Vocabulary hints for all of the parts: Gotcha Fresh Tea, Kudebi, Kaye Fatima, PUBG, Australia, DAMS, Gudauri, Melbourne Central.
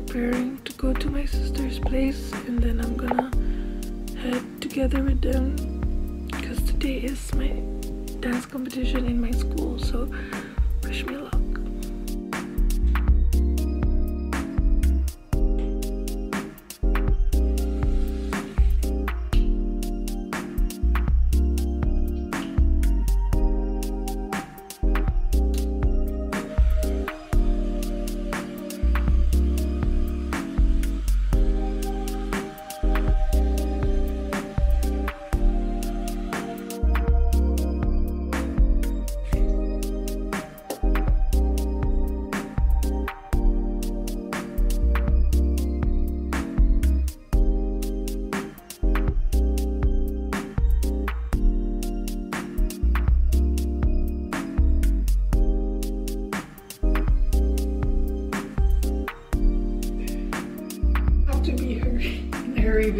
preparing to go to my sister's place, and then I'm gonna head together with them because today is my dance competition in my school, so wish me luck.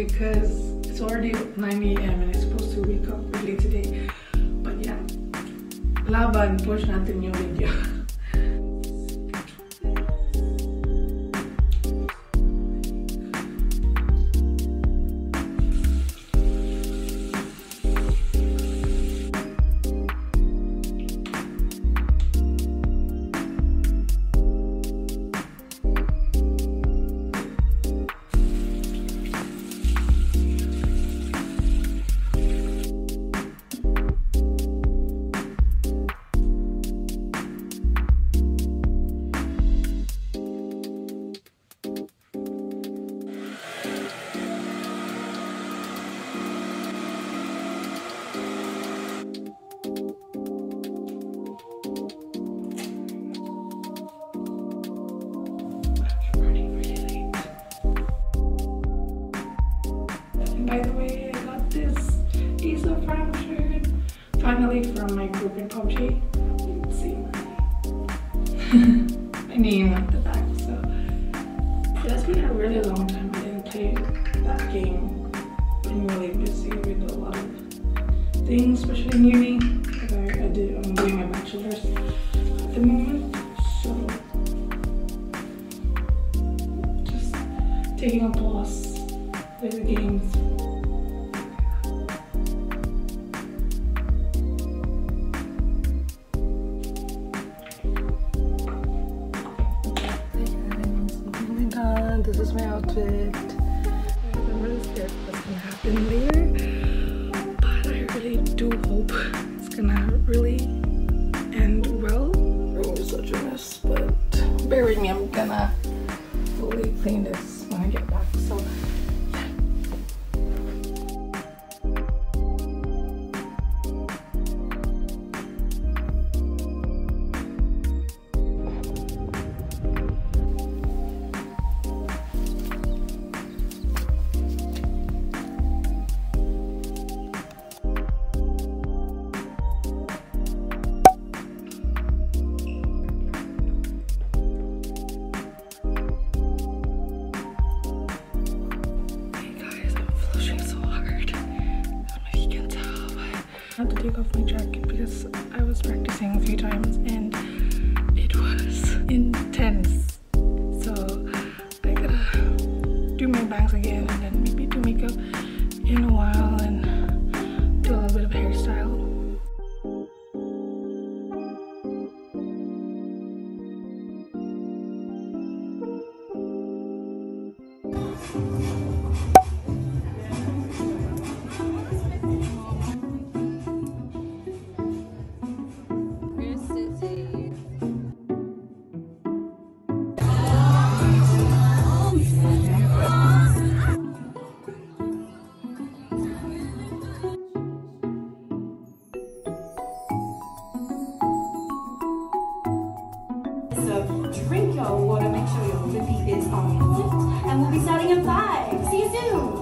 Because it's already 9 AM and I'm supposed to wake up early today. But yeah, laban po natin yung video. By the way, I got this piece of furniture finally from my group in PUBG. You can see my name at the back, so it has been a really long time I didn't play that game. I'm really busy with a lot of things, especially in uni, because I'm doing my bachelor's at the moment, so just taking a pause with the games. This is my outfit. I remember this bit that's gonna happen later, but I really do hope it's gonna really end well. The room is such a mess, but bearing me, I'm gonna fully clean this when I get back. So I had to take off my jacket because I was practicing a few times and it was intense, so I gotta do my bangs again and then maybe do makeup in a while and do a little bit of hairstyle. Drink your water, make sure your lippy is on point, and we'll be starting at 5. See you soon!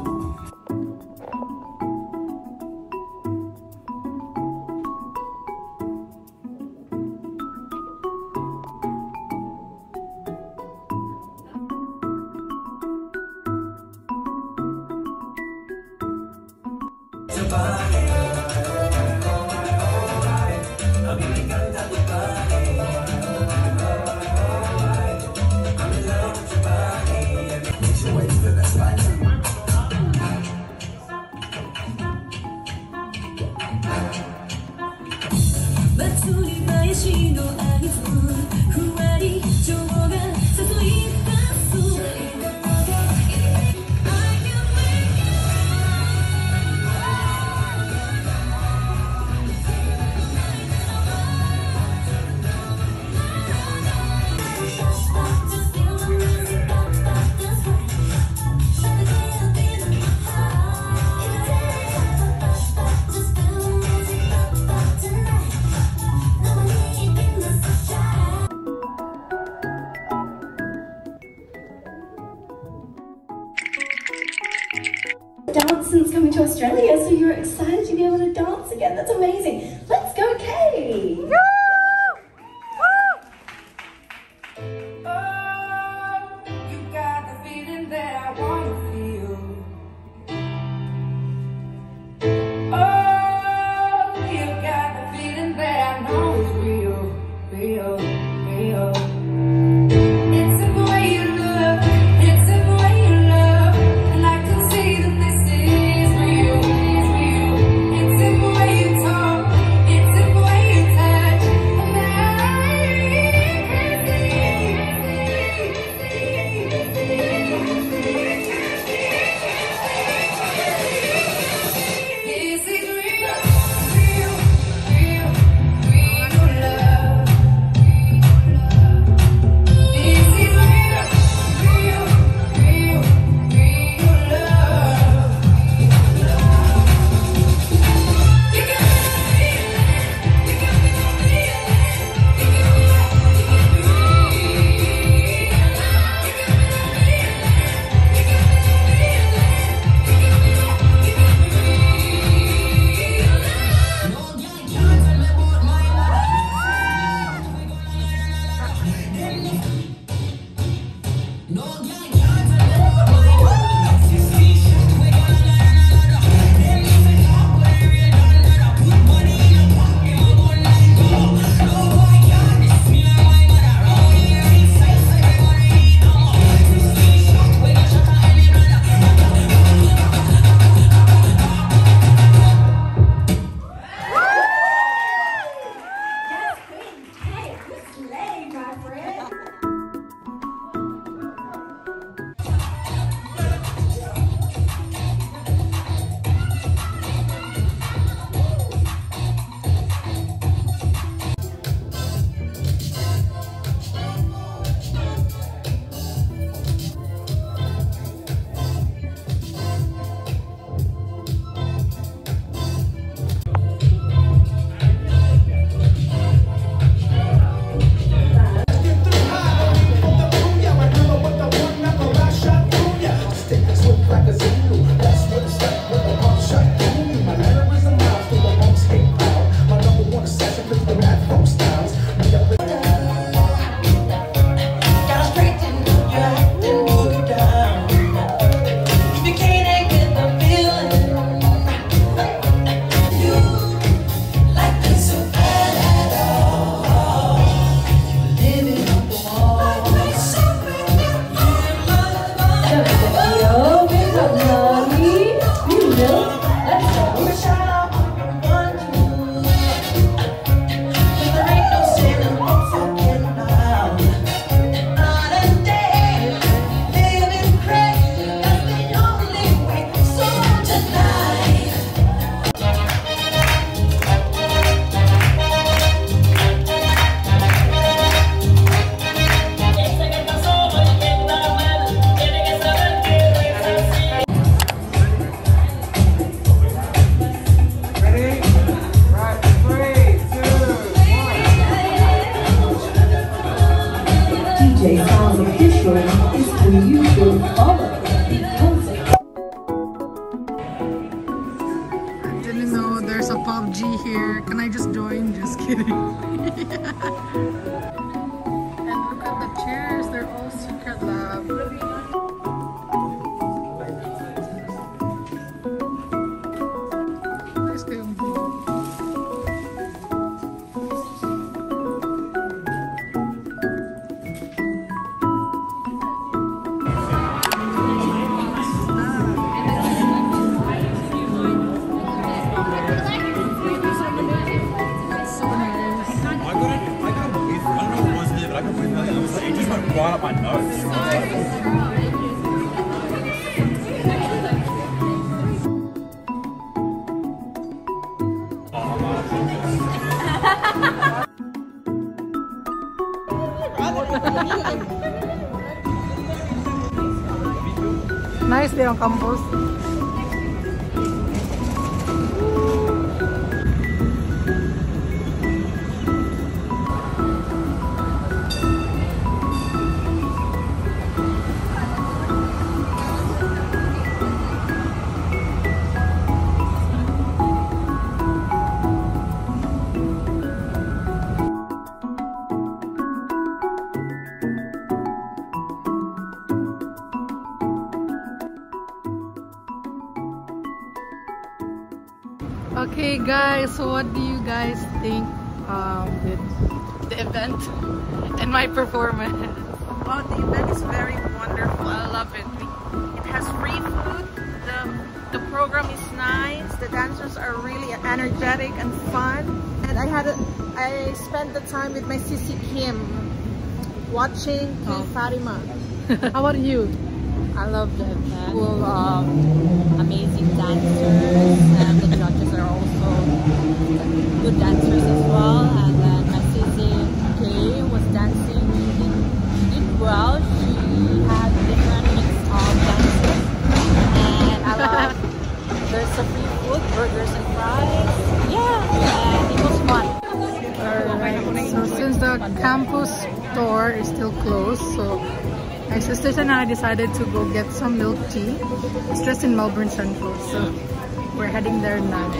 Dance since coming to Australia, so you're excited to be able to dance again. That's amazing. Let's go, Kay! Woo! Woo! Oh, you got the feeling that I want to feel. Oh, you got the feeling that I know is real, real, real. Here, can I just join? Just kidding. Yeah. And look at the chairs, they're all secret lab. Nice game. nice day on campus. Okay guys, so what do you guys think with the event and my performance? Well, the event is very wonderful. I love it. It has free food, the program is nice, the dancers are really energetic and fun. And I spent the time with my sissy Kim, watching Fatima. How about you? I love the event. Full of amazing dancers, and the judges are also good dancers as well. And then my sissy Kay was dancing. She did well. She had different mix of dances, and I love there's some free food, burgers and fries. Yeah, and it was fun. Alright, so since the campus store is still closed, so my sisters and I decided to go get some milk tea. It's just in Melbourne Central, so we're heading there now.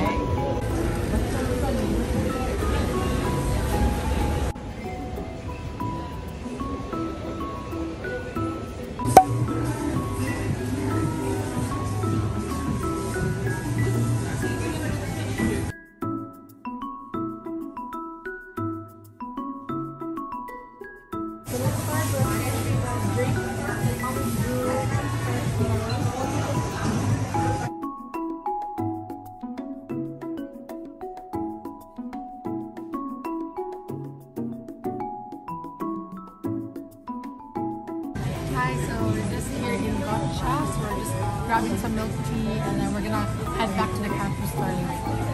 Hi, so we're just here in Gotcha, so we're just grabbing some milk tea and then we're gonna head back to the campus later.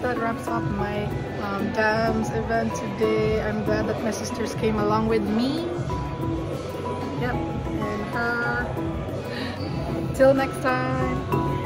That wraps up my DAMS event today. I'm glad that my sisters came along with me. Yep, and her. Till next time.